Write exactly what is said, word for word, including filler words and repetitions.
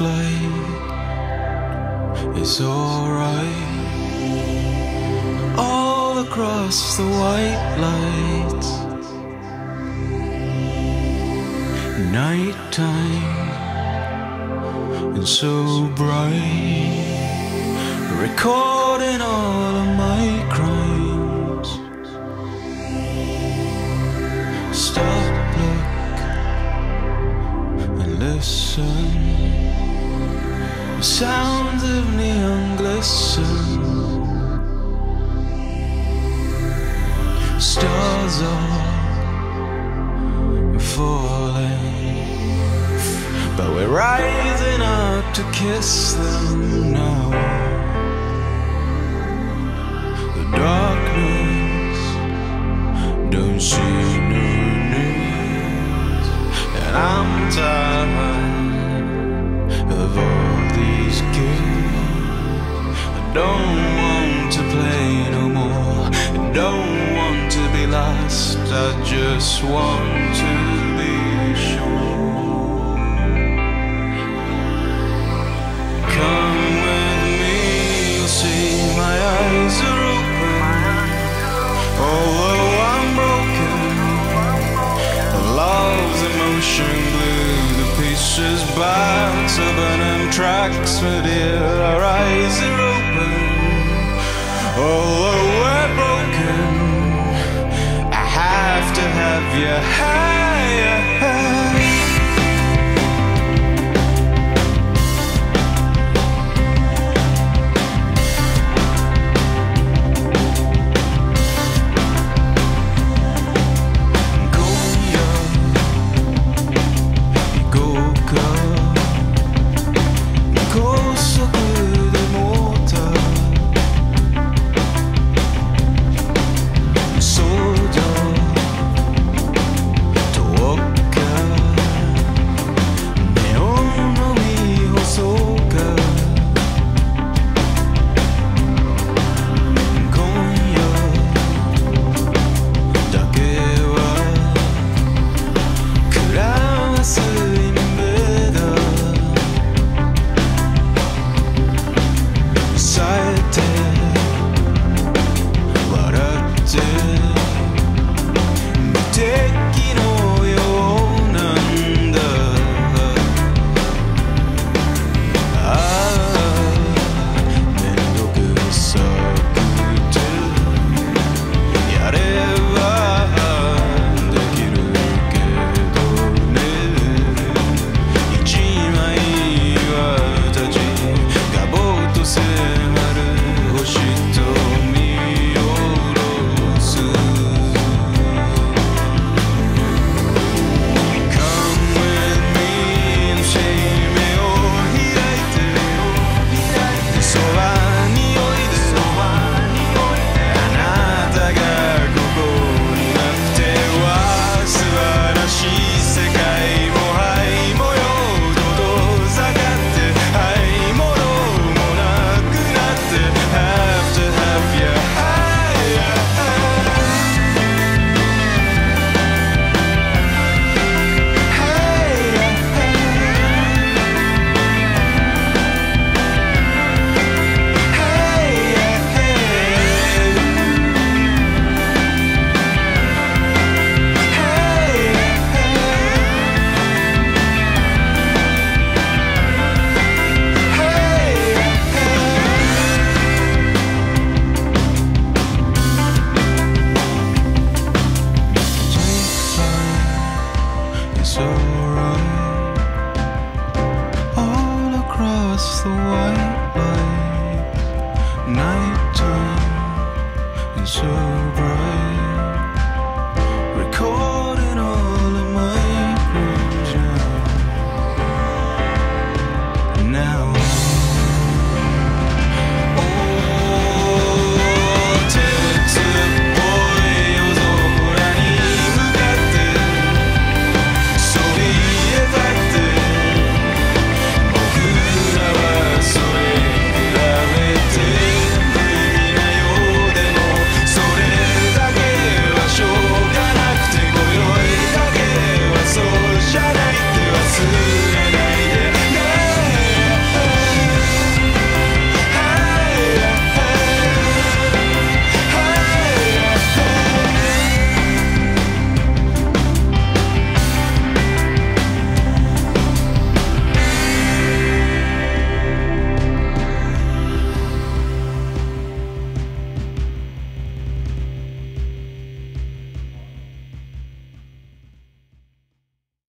flight. It's alright. All across the white lights, nighttime and so bright, recording all of my crimes. Stop, look, and listen. The sounds of neon glisten. Stars are falling, but we're rising up to kiss them now. The darkness don't see no news, and I'm tired of all these games. I don't want to play no more. I don't want to be lost. I just want to. Is bound to burning tracks, but dear, our eyes are open. Although we're broken, I have to have you higher. Go young, go girl. The white light, nighttime, and so.